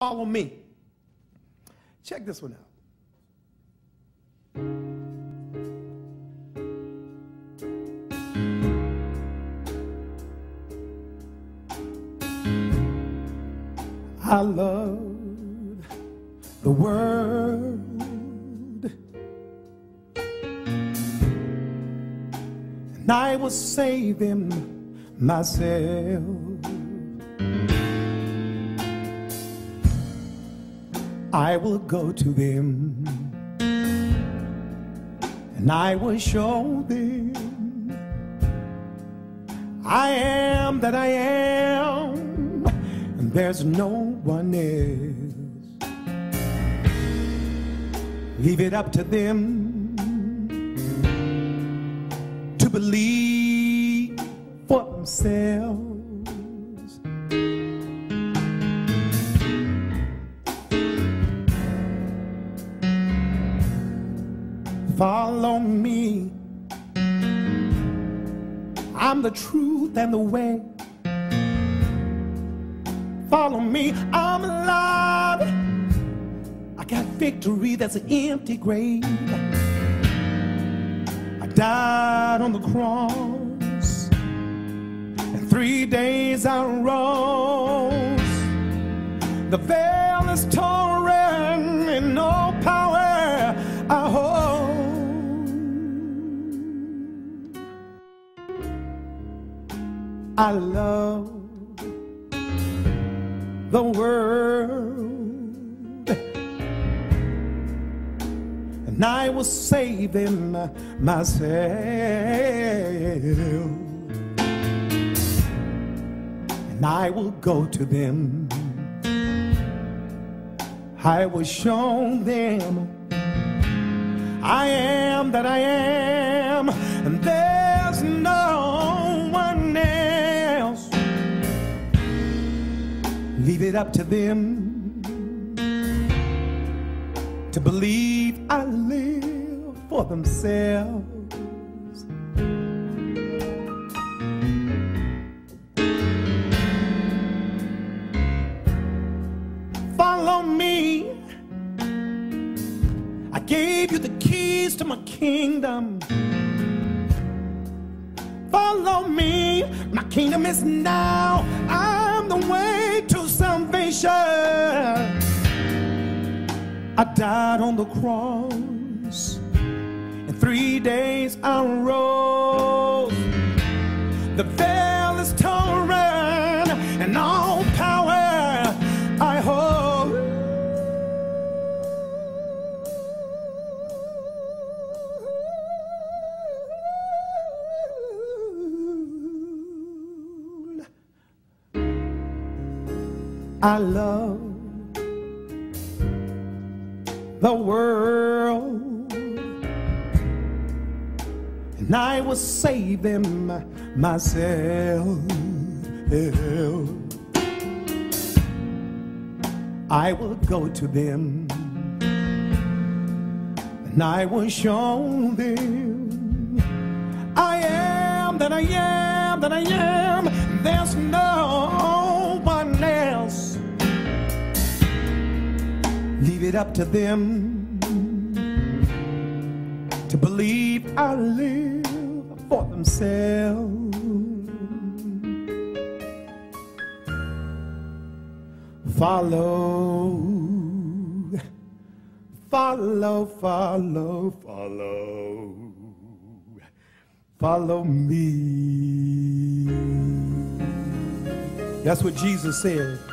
Follow me. Check this one out. I loved the world, and I was saving myself. I will go to them, and I will show them I am that I am, and there's no one else. Leave it up to them to believe for themselves. Follow me. I'm the truth and the way. Follow me. I'm alive. I got victory that's an empty grave. I died on the cross, and 3 days I rose. The veil is torn, and no power I hold. I love the world, and I was saving myself, and I will go to them, I will show them I am that I am, and there's no one else. Leave it up to them to believe I live for themselves. Follow me. I gave you the keys to my kingdom. Follow me. My kingdom is now. I'm the way to salvation. I died on the cross, and 3 days I rose. The veil is torn, and all power I hold. I love the world, and I was saving myself. I will go to them, and I will show them I am that I am, that I am. There's no one else. Leave it up to them to believe I live for themselves. Follow, follow, follow, follow, follow me. That's what Jesus said.